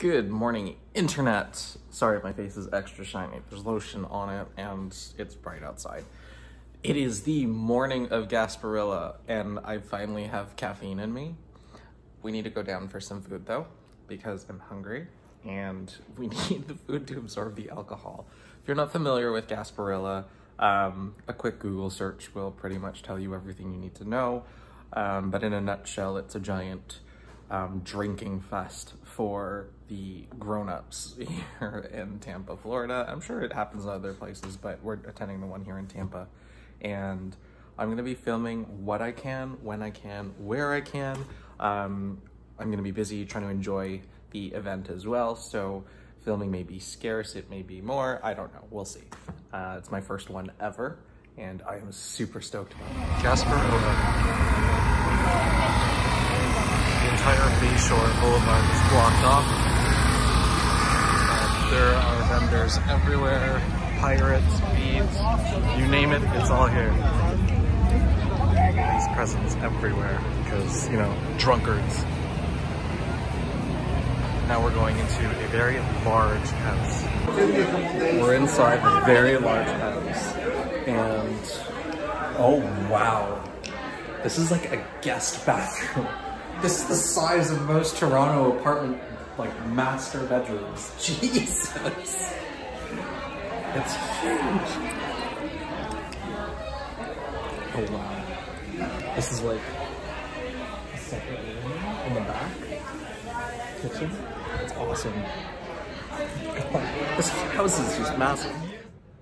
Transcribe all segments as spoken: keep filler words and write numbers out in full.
Good morning, internet. Sorry, my face is extra shiny. There's lotion on it and it's bright outside. It is the morning of Gasparilla and I finally have caffeine in me. We need to go down for some food though, because I'm hungry and we need the food to absorb the alcohol. If you're not familiar with Gasparilla, um, a quick Google search will pretty much tell you everything you need to know. Um, but in a nutshell, it's a giant Um, drinking fest for the grown-ups here in Tampa, Florida. I'm sure it happens in other places, but we're attending the one here in Tampa. And I'm gonna be filming what I can, when I can, where I can. Um, I'm gonna be busy trying to enjoy the event as well. So filming may be scarce, it may be more, I don't know, we'll see. Uh, it's my first one ever, and I am super stoked about it. Gasparilla. The entire Bayshore Boulevard is blocked off. Uh, there are vendors everywhere, pirates, beads, you name it, it's all here. These presents everywhere because, you know, drunkards. Now we're going into a very large house. We're inside a very large house and, oh wow, this is like a guest bathroom. This is the size of most Toronto apartment, like, master bedrooms. Jesus! It's huge! Oh wow. This is like a separate room in the back. Kitchen. It's awesome. This house is just massive.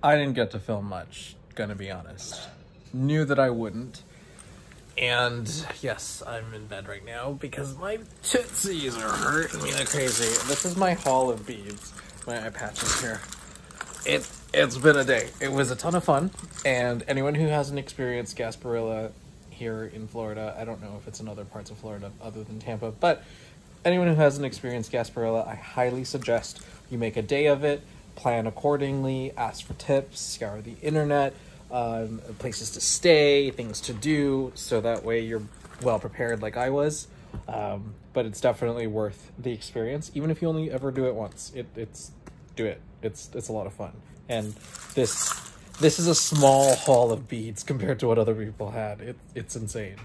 I didn't get to film much, gonna be honest. Knew that I wouldn't. And yes, I'm in bed right now because my tootsies are hurting me like crazy. This is my haul of beads. My eye patch is here. It, it's been a day. It was a ton of fun. And anyone who hasn't experienced Gasparilla here in Florida, I don't know if it's in other parts of Florida other than Tampa, but anyone who hasn't experienced Gasparilla, I highly suggest you make a day of it, plan accordingly, ask for tips, scour the internet, Um, places to stay, things to do, so that way you're well prepared like I was. Um, but it's definitely worth the experience, even if you only ever do it once. It, it's, do it. It's it's a lot of fun. And this this is a small haul of beads compared to what other people had. It, it's insane.